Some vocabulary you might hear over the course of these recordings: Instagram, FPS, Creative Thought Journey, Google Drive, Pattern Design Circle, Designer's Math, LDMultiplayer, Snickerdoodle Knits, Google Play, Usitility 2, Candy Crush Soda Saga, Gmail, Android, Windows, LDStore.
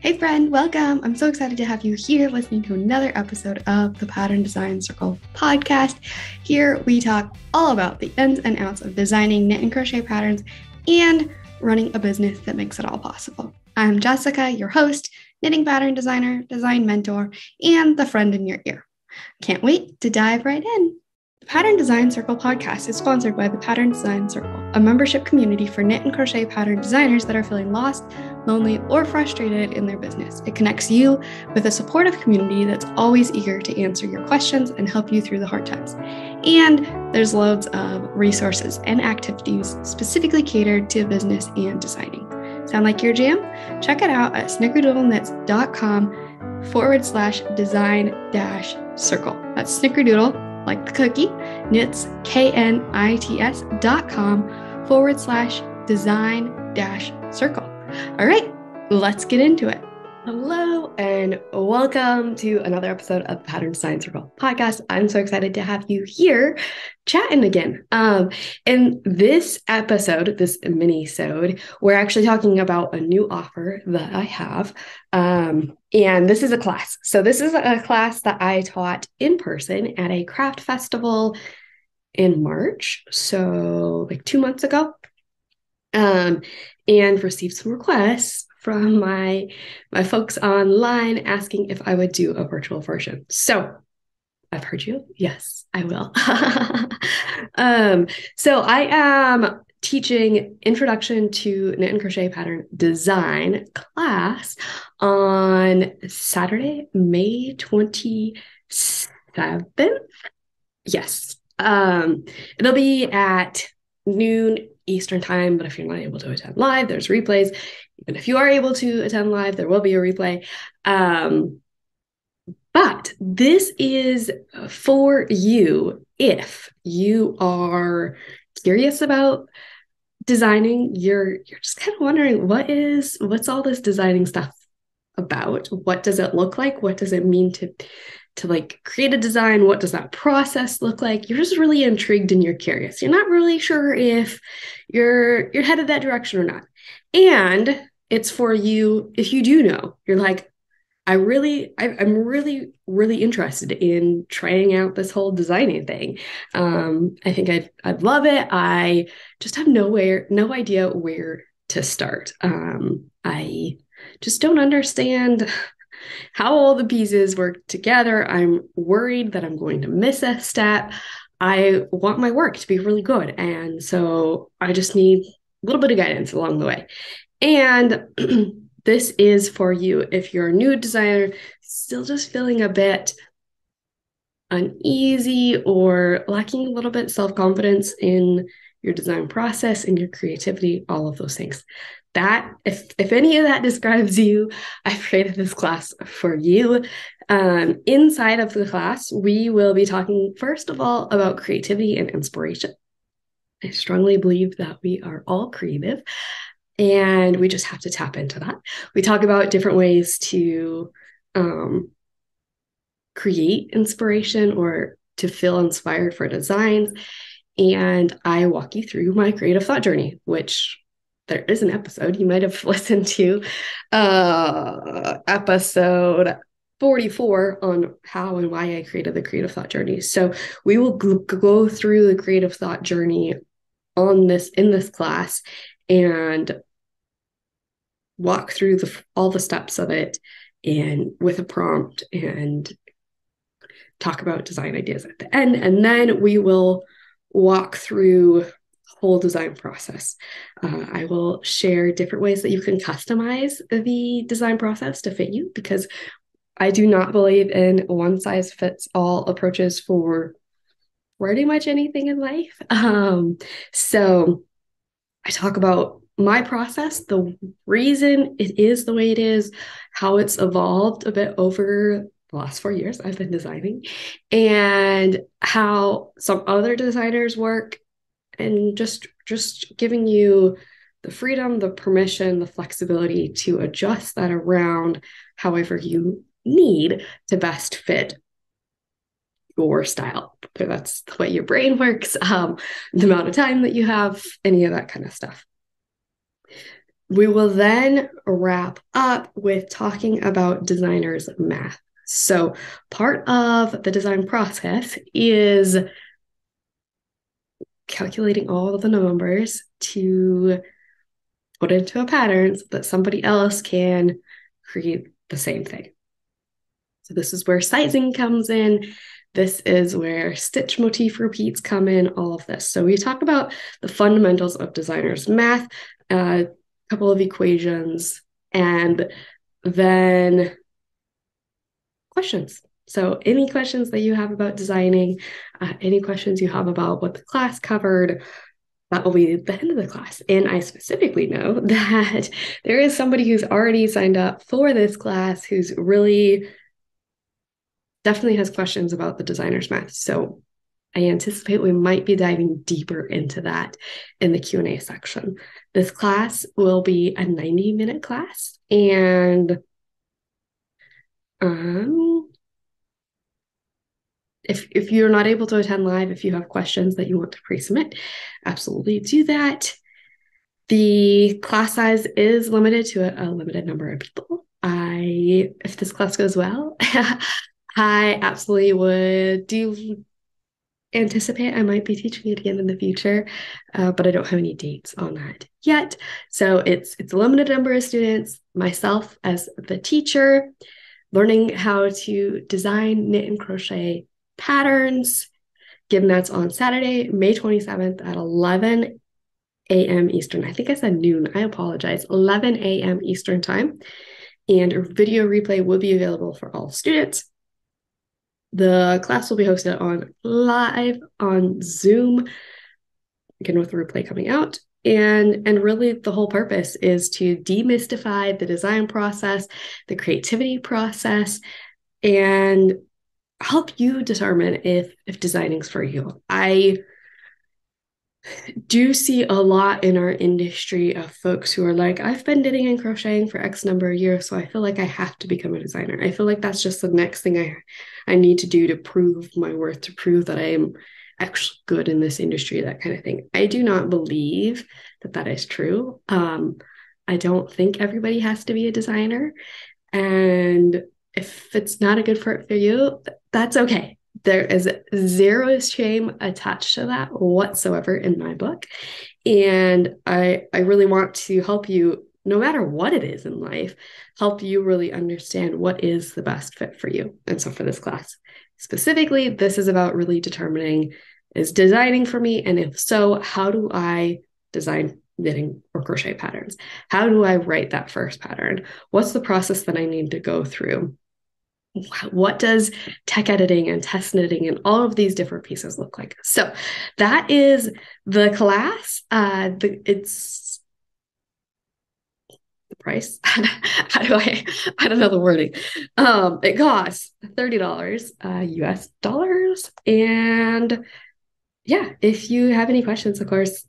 Hey friend, welcome. I'm so excited to have you here listening to another episode of the Pattern Design Circle podcast. Here we talk all about the ins and outs of designing knit and crochet patterns and running a business that makes it all possible. I'm Jessica, your host, knitting pattern designer, design mentor, and the friend in your ear. Can't wait to dive right in. The Pattern Design Circle podcast is sponsored by the Pattern Design Circle, a membership community for knit and crochet pattern designers that are feeling lost, lonely, or frustrated in their business. It connects you with a supportive community that's always eager to answer your questions and help you through the hard times. And there's loads of resources and activities specifically catered to business and designing. Sound like your jam? Check it out at snickerdoodleknits.com/design-circle. That's snickerdoodle, like the cookie, knits, knits.com/design-circle. All right, let's get into it. Hello and welcome to another episode of Pattern Design Circle podcast. I'm so excited to have you here chatting again. In this episode, this mini-sode, we're actually talking about a new offer that I have. And this is a class. So this is a class that I taught in person at a craft festival in March. So like 2 months ago. And received some requests from my folks online asking if I would do a virtual version. So I've heard you. Yes, I will. So I am teaching Introduction to Knit and Crochet Pattern Design class on Saturday, May 27th. Yes. It'll be at noon Eastern time, but if you're not able to attend live, there's replays. Even if you are able to attend live, there will be a replay. But this is for you if you are curious about designing. You're just kind of wondering, what's all this designing stuff about? What does it look like? What does it mean to like create a design? What does that process look like? You're just really intrigued and you're curious. You're not really sure if you're headed that direction or not. And it's for you if you do know. You're like, I'm really, really interested in trying out this whole designing thing. I think I'd love it. I just have no idea where to start. I just don't understand how all the pieces work together. I'm worried that I'm going to miss a step. I want my work to be really good. And so I just need a little bit of guidance along the way. And this is for you if you're a new designer, still just feeling a bit uneasy or lacking a little bit self-confidence in your design process and your creativity, all of those things. That, if any of that describes you, I've created this class for you. Inside of the class, we will be talking, first of all, about creativity and inspiration. I strongly believe that we are all creative, and we just have to tap into that. We talk about different ways to create inspiration or to feel inspired for designs. And I walk you through my creative thought journey, which there is an episode you might have listened to, episode 44 on how and why I created the creative thought journey. So we will go through the creative thought journey in this class and walk through all the steps of it and with a prompt and talk about design ideas at the end. And then we will walk through the whole design process. I will share different ways that you can customize the design process to fit you, because I do not believe in one-size-fits-all approaches for pretty much anything in life. So I talk about my process, the reason it is the way it is, how it's evolved a bit over the last 4 years I've been designing, and how some other designers work, and just giving you the freedom, the permission, the flexibility to adjust that around however you need to best fit your style. That's the way your brain works, the amount of time that you have, any of that kind of stuff. We will then wrap up with talking about designer's math. So part of the design process is calculating all of the numbers to put into a pattern so that somebody else can create the same thing. So this is where sizing comes in. This is where stitch motif repeats come in, all of this. So we talk about the fundamentals of designer's math, a couple of equations, and then questions. So any questions that you have about designing, any questions you have about what the class covered, that will be the end of the class. And I specifically know that there is somebody who's already signed up for this class who's really definitely has questions about the designer's math. So I anticipate we might be diving deeper into that in the Q&A section. This class will be a 90-minute class, and if you're not able to attend live, if you have questions that you want to pre-submit, absolutely do that. The class size is limited to a limited number of people. If this class goes well, I absolutely would do anticipate I might be teaching it again in the future, but I don't have any dates on that yet. So it's a limited number of students, myself as the teacher, learning how to design, knit, and crochet patterns. Given that's on Saturday, May 27th at 11 a.m. Eastern. I think I said noon. I apologize. 11 a.m. Eastern time. And a video replay will be available for all students. The class will be hosted on live on Zoom, again with the replay coming out. And really the whole purpose is to demystify the design process, the creativity process, and help you determine if designing's for you. I do see a lot in our industry of folks who are like, I've been knitting and crocheting for X number of years, so I feel like I have to become a designer. I feel like that's just the next thing I need to do to prove my worth, to prove that I am actually good in this industry, that kind of thing. I do not believe that is true. I don't think everybody has to be a designer. And if it's not a good fit for you, that's okay. There is zero shame attached to that whatsoever in my book. And I really want to help you, no matter what it is in life, help you really understand what is the best fit for you. And so for this class specifically, this is about really determining, is designing for me? And if so, how do I design knitting or crochet patterns? How do I write that first pattern? What's the process that I need to go through? What does tech editing and test knitting and all of these different pieces look like? So that is the class. It's the price. I don't know the wording. It costs $30 US dollars. And yeah, if you have any questions, of course,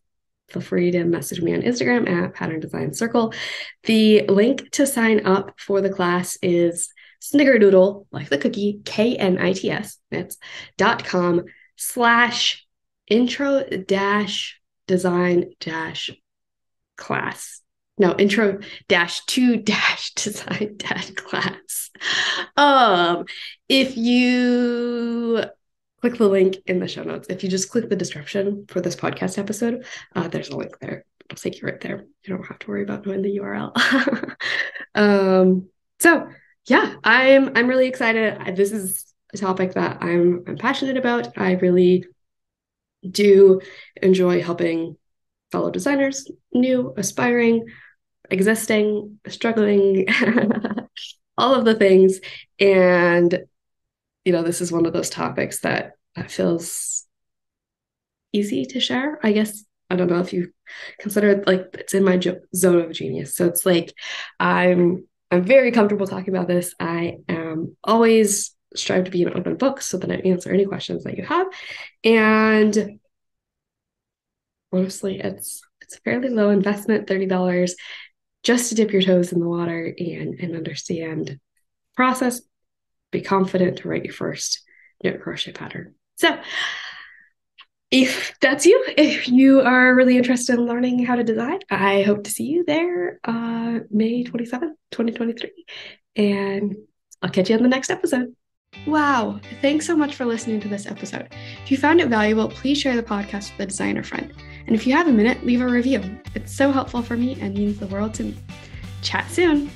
feel free to message me on Instagram at Pattern Design Circle. The link to sign up for the class is Snickerdoodle, like the cookie, knits.com/intro-design-class. No, intro-to-design-class. If you click the link in the show notes, if you just click the description for this podcast episode, there's a link there. I'll take you right there. You don't have to worry about knowing the URL. So yeah, I'm really excited. This is a topic that I'm passionate about. I really do enjoy helping fellow designers, new, aspiring, existing, struggling, all of the things. And, you know, this is one of those topics that feels easy to share, I guess. I don't know if you consider it, like, it's in my zone of genius. So it's like, I'm very comfortable talking about this. I always strive to be an open book so that I answer any questions that you have. And honestly, it's a fairly low investment, $30, just to dip your toes in the water and understand the process, be confident to write your first knit crochet pattern. So if that's you, if you are really interested in learning how to design, I hope to see you there May 27th, 2023. And I'll catch you on the next episode. Wow, thanks so much for listening to this episode. If you found it valuable, please share the podcast with a designer friend. And if you have a minute, leave a review. It's so helpful for me and means the world to me. Chat soon.